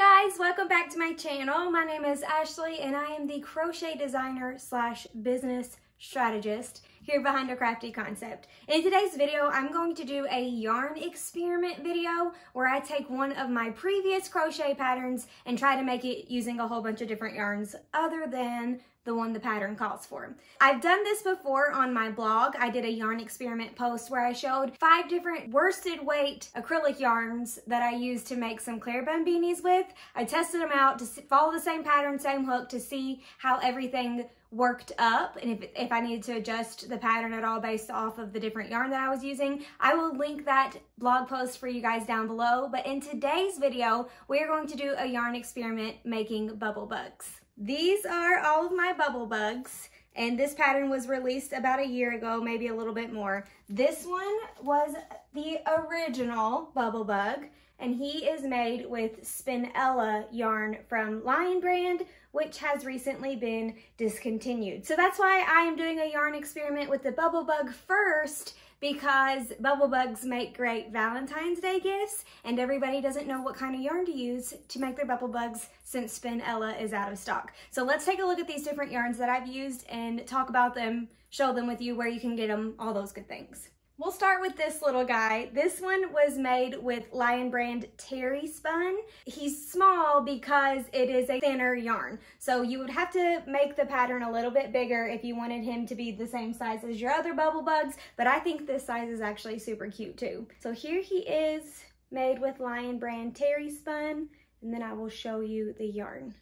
Hi guys, welcome back to my channel. My name is Ashley and I am the crochet designer slash business strategist here behind A Crafty Concept. In today's video, I'm going to do a yarn experiment video where I take one of my previous crochet patterns and try to make it using a whole bunch of different yarns other than the one the pattern calls for. I've done this before on my blog. I did a yarn experiment post where I showed 5 different worsted weight acrylic yarns that I used to make some Claire Bun beanies with. I tested them out to follow the same pattern, same hook, to see how everything worked up and if I needed to adjust the pattern at all based off of the different yarn that I was using. I will link that blog post for you guys down below, but in today's video, we are going to do a yarn experiment making bubble bugs. These are all of my bubble bugs, and this pattern was released about a year ago, maybe a little bit more. This one was the original bubble bug, and he is made with Spinella yarn from Lion Brand, which has recently been discontinued. So that's why I am doing a yarn experiment with the bubble bug first, because bubble bugs make great Valentine's Day gifts, and everybody doesn't know what kind of yarn to use to make their bubble bugs since Spinella is out of stock. So let's take a look at these different yarns that I've used and talk about them, show them with you, where you can get them, all those good things. We'll start with this little guy. This one was made with Lion Brand Terry Spun. He's small because it is a thinner yarn. So you would have to make the pattern a little bit bigger if you wanted him to be the same size as your other bubble bugs, but I think this size is actually super cute too. So here he is, made with Lion Brand Terry Spun, and then I will show you the yarn.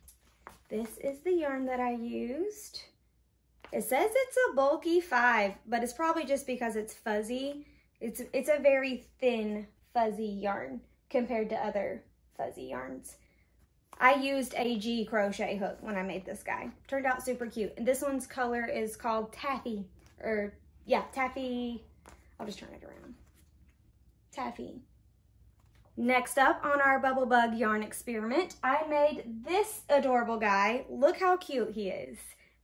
This is the yarn that I used. It says it's a bulky 5, but it's probably just because it's fuzzy. It's a very thin fuzzy yarn compared to other fuzzy yarns. I used a G crochet hook when I made this guy. Turned out super cute. And this one's color is called Taffy, or yeah, Taffy. I'll just turn it around. Taffy. Next up on our bubble bug yarn experiment, I made this adorable guy. Look how cute he is.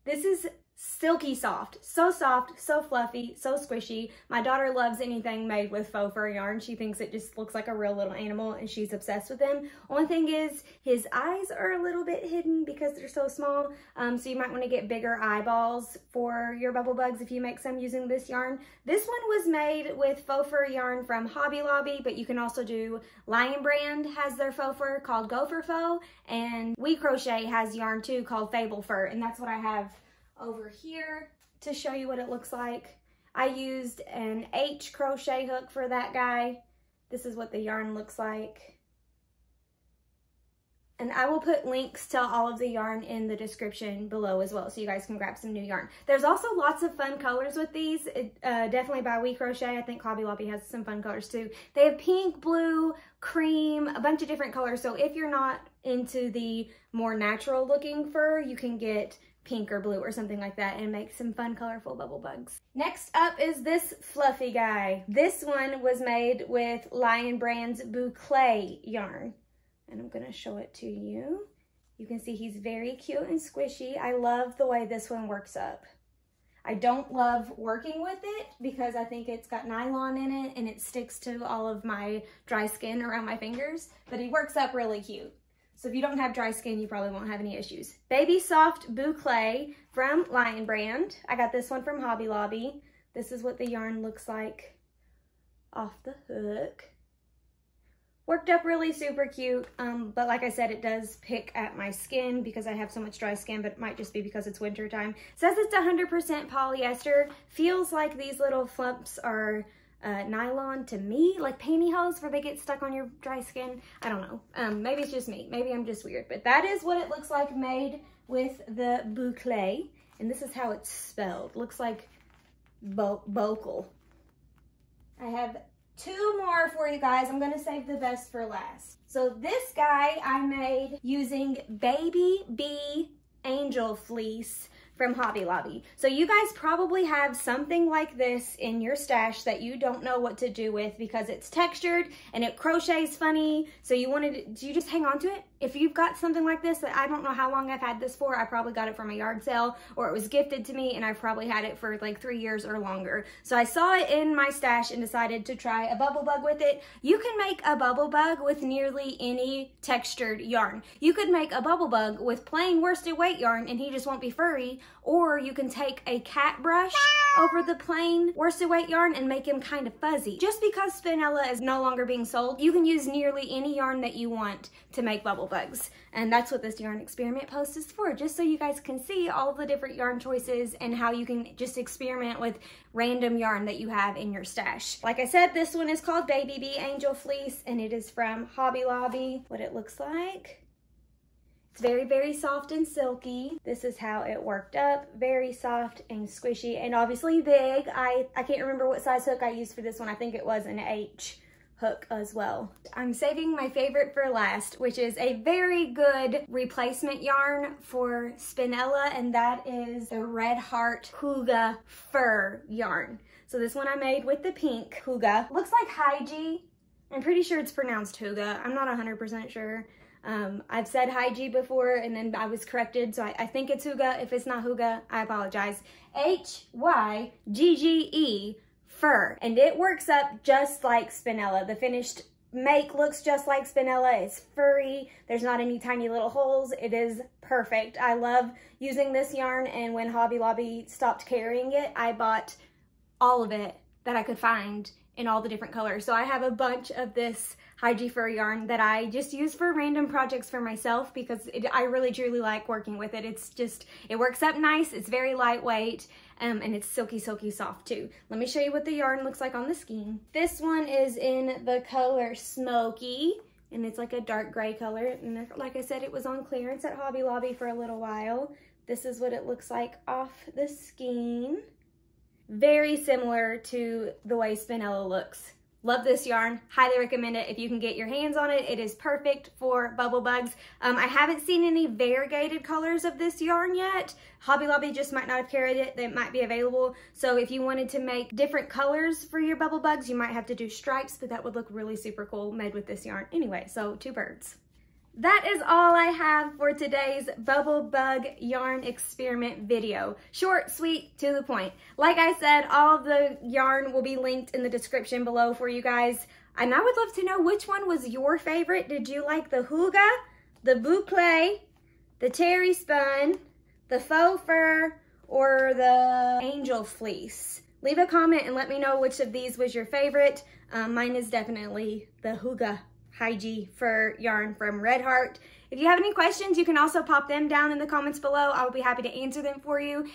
This is silky soft, so fluffy, so squishy. My daughter loves anything made with faux fur yarn. She thinks it just looks like a real little animal and she's obsessed with them. Only thing is his eyes are a little bit hidden because they're so small, so you might want to get bigger eyeballs for your bubble bugs if you make some using this yarn. This one was made with faux fur yarn from Hobby Lobby, but you can also do Lion Brand has their faux fur called Go for Faux, and We Crochet has yarn too called Fable Fur, and that's what I have over here to show you what it looks like. I used an H crochet hook for that guy. This is what the yarn looks like. And I will put links to all of the yarn in the description below as well, so you guys can grab some new yarn. There's also lots of fun colors with these, definitely by We Crochet. I think Hobby Lobby has some fun colors too. They have pink, blue, cream, a bunch of different colors. So if you're not into the more natural looking fur, you can get pink or blue or something like that and make some fun colorful bubble bugs. Next up is this fluffy guy. This one was made with Lion Brand's boucle yarn, and I'm gonna show it to you. You can see he's very cute and squishy. I love the way this one works up. I don't love working with it because I think it's got nylon in it and it sticks to all of my dry skin around my fingers, but he works up really cute. So if you don't have dry skin, you probably won't have any issues. Baby Soft Boucle from Lion Brand. I got this one from Hobby Lobby. This is what the yarn looks like off the hook. Worked up really super cute, but like I said, it does pick at my skin because I have so much dry skin, but it might just be because it's winter time. It says it's 100% polyester. Feels like these little flumps are nylon to me, like pantyhose where they get stuck on your dry skin. I don't know. Maybe it's just me. Maybe I'm just weird, but that is what it looks like made with the boucle, and this is how it's spelled. Looks like bocal. I have 2 more for you guys. I'm gonna save the best for last. So this guy I made using Baby Bee Angel Fleece from Hobby Lobby. So you guys probably have something like this in your stash that you don't know what to do with because it's textured and it crochets funny. So you wanted to, you just hang on to it. If you've got something like this, that I don't know how long I've had this for. I probably got it from a yard sale or it was gifted to me and I've probably had it for like 3 years or longer. So I saw it in my stash and decided to try a bubble bug with it. You can make a bubble bug with nearly any textured yarn. You could make a bubble bug with plain worsted weight yarn and he just won't be furry, or you can take a cat brush over the plain worsted weight yarn and make him kind of fuzzy. Just because Spinella is no longer being sold, you can use nearly any yarn that you want to make bubble bugs. And that's what this yarn experiment post is for, just so you guys can see all the different yarn choices and how you can just experiment with random yarn that you have in your stash. Like I said, this one is called Baby Bee Angel Fleece and it is from Hobby Lobby. What it looks like. It's very, very soft and silky. This is how it worked up. Very soft and squishy and obviously big. I can't remember what size hook I used for this one. I think it was an H hook as well. I'm saving my favorite for last, which is a very good replacement yarn for Spinella, and that is the Red Heart Hygge Fur yarn. So this one I made with the pink Hygge. Looks like Hygge. I'm pretty sure it's pronounced Hygge. I'm not 100% sure. I've said Hygge before and then I was corrected, so I think it's Hygge. If it's not Hygge, I apologize. Hygge Fur, and it works up just like Spinella. The finished make looks just like Spinella. It's furry. There's not any tiny little holes. It is perfect. I love using this yarn, and when Hobby Lobby stopped carrying it, I bought all of it that I could find in all the different colors. So I have a bunch of this Hygge Fur yarn that I just use for random projects for myself because I really truly like working with it. It's just, it works up nice. It's very lightweight. And it's silky, silky soft too. Let me show you what the yarn looks like on the skein. This one is in the color Smoky, and it's like a dark gray color. And like I said, it was on clearance at Hobby Lobby for a little while. This is what it looks like off the skein. Very similar to the way Spinella looks. Love this yarn, highly recommend it if you can get your hands on it. It is perfect for bubble bugs. I haven't seen any variegated colors of this yarn yet. Hobby Lobby just might not have carried it. They might be available. So if you wanted to make different colors for your bubble bugs, you might have to do stripes, but that would look really super cool made with this yarn. Anyway, so two birds. That is all I have for today's bubble bug yarn experiment video. Short, sweet, to the point. Like I said, all of the yarn will be linked in the description below for you guys. And I would love to know which one was your favorite. Did you like the Hygge, the Boucle, the Terry Spun, the Faux Fur, or the Angel Fleece? Leave a comment and let me know which of these was your favorite. Mine is definitely the Hygge Fur yarn from Red Heart. If you have any questions, you can also pop them down in the comments below. I will be happy to answer them for you. And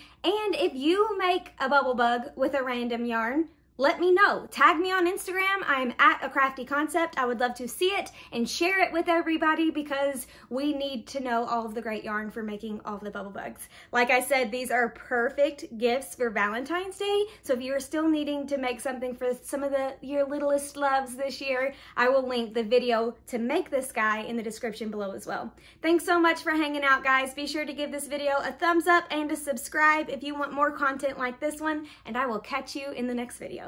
if you make a bubble bug with a random yarn, let me know. Tag me on Instagram. I'm at A Crafty Concept. I would love to see it and share it with everybody because we need to know all of the great yarn for making all of the bubble bugs. Like I said, these are perfect gifts for Valentine's Day. So if you are still needing to make something for some of your littlest loves this year, I will link the video to make this guy in the description below as well. Thanks so much for hanging out, guys. Be sure to give this video a thumbs up and to subscribe if you want more content like this one, and I will catch you in the next video.